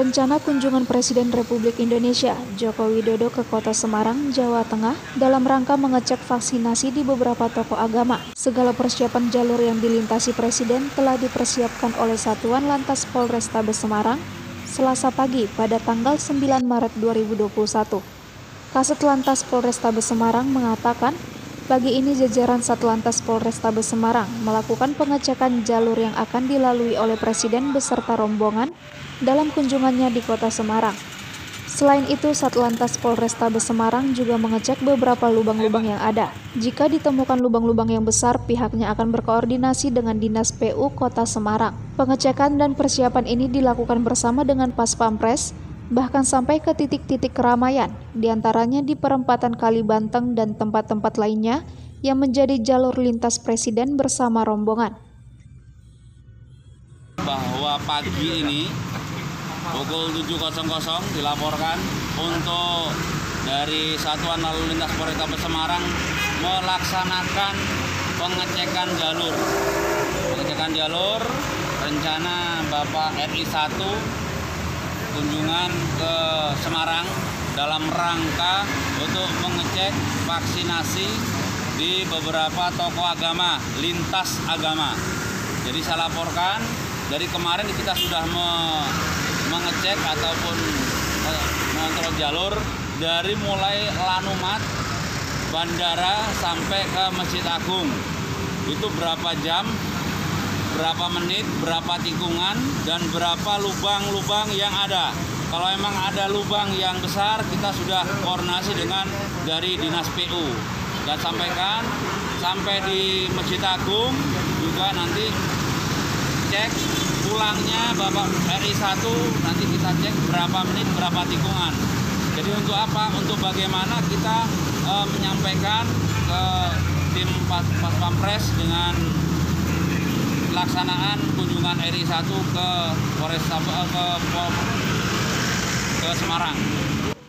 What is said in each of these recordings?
rencana kunjungan Presiden Republik Indonesia Joko Widodo ke Kota Semarang, Jawa Tengah dalam rangka mengecek vaksinasi di beberapa tokoh agama. Segala persiapan jalur yang dilintasi Presiden telah dipersiapkan oleh Satuan Lantas Polrestabes Semarang Selasa pagi pada tanggal 9 Maret 2021. Kasat Lantas Polrestabes Semarang mengatakan, pagi ini jajaran Satlantas Polrestabes Semarang melakukan pengecekan jalur yang akan dilalui oleh Presiden beserta rombongan dalam kunjungannya di Kota Semarang. Selain itu, Satlantas Polrestabes Semarang juga mengecek beberapa lubang-lubang yang ada. Jika ditemukan lubang-lubang yang besar, pihaknya akan berkoordinasi dengan Dinas PU Kota Semarang. Pengecekan dan persiapan ini dilakukan bersama dengan Paspampres, bahkan sampai ke titik-titik keramaian, diantaranya di perempatan Kalibanteng dan tempat-tempat lainnya yang menjadi jalur lintas Presiden bersama rombongan. Bahwa pagi ini pukul 7.00 dilaporkan untuk dari Satuan Lalu Lintas Polrestabes Semarang melaksanakan pengecekan jalur rencana Bapak RI 1 kunjungan ke Semarang dalam rangka untuk mengecek vaksinasi di beberapa tokoh agama, lintas agama. Jadi saya laporkan dari kemarin kita sudah mengecek ataupun mengontrol jalur dari mulai Lanumat Bandara sampai ke Masjid Agung. Itu berapa jam, berapa menit, berapa tikungan, dan berapa lubang-lubang yang ada. Kalau memang ada lubang yang besar, kita sudah koordinasi dengan dari Dinas PU. Dan sampaikan, sampai di Masjid Agung, juga nanti cek pulangnya Bapak RI 1, nanti kita cek berapa menit, berapa tikungan. Jadi untuk apa? Untuk bagaimana kita menyampaikan ke tim Paspampres dengan pelaksanaan kunjungan RI 1 ke Semarang.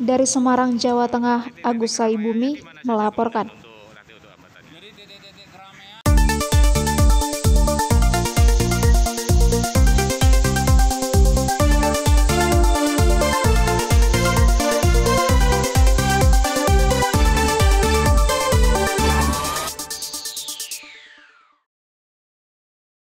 Dari Semarang, Jawa Tengah, Agus Saibumi melaporkan.